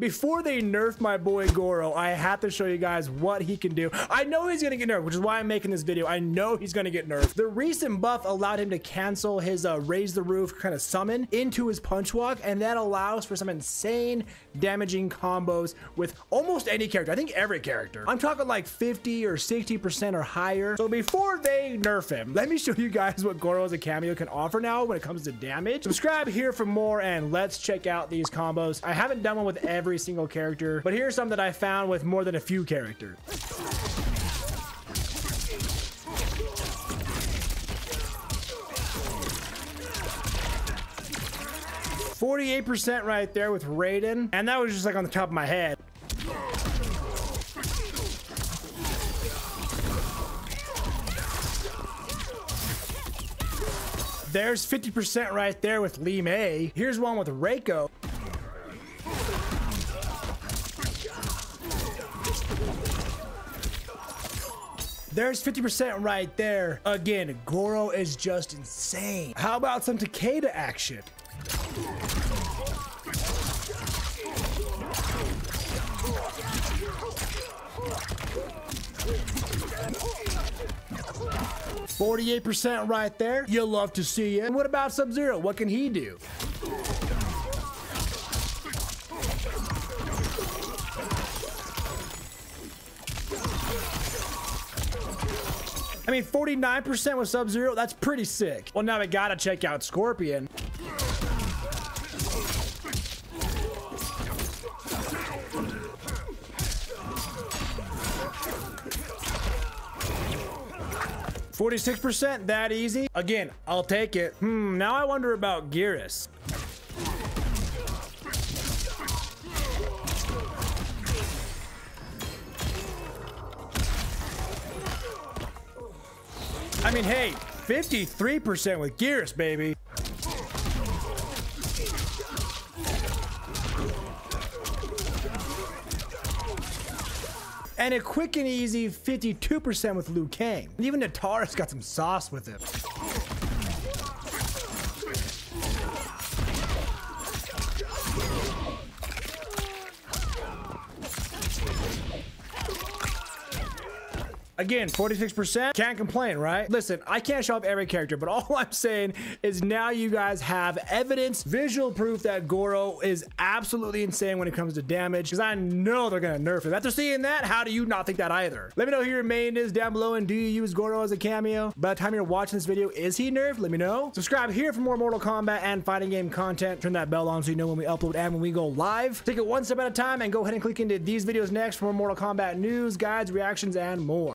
Before they nerf my boy Goro, I have to show you guys what he can do. I know he's gonna get nerfed, which is why I'm making this video. I know he's gonna get nerfed. The recent buff allowed him to cancel his raise the roof kind of summon into his punch walk, and that allows for some insane damaging combos with almost any character. I think every character. I'm talking like 50 or 60% or higher. So before they nerf him, let me show you guys what Goro as a cameo can offer now when it comes to damage. Subscribe here for more, and let's check out these combos. I haven't done one with every single character, but here's some that I found with more than a few characters. $48% right there with Raiden, and that was just like on the top of my head. There's 50% right there with Lee May. Here's one with Reiko. There's 50% right there. Again, Goro is just insane. How about some Takeda action? $48% right there. You'll love to see it. And what about Sub-Zero? What can he do? I mean, 49% with Sub-Zero, that's pretty sick. Well, now we gotta check out Scorpion. $46%, that easy. Again, I'll take it. Now I wonder about Geras. I mean, hey, 53% with Geras, baby. And a quick and easy 52% with Liu Kang. And even Natara's got some sauce with him. Again, 46%. Can't complain, right? Listen, I can't show up every character, but all I'm saying is now you guys have evidence, visual proof that Goro is absolutely insane when it comes to damage, because I know they're going to nerf him. After seeing that, how do you not think that either? Let me know who your main is down below, and do you use Goro as a cameo? By the time you're watching this video, is he nerfed? Let me know. Subscribe here for more Mortal Kombat and fighting game content. Turn that bell on so you know when we upload and when we go live. Take it one step at a time, and go ahead and click into these videos next for more Mortal Kombat news, guides, reactions, and more.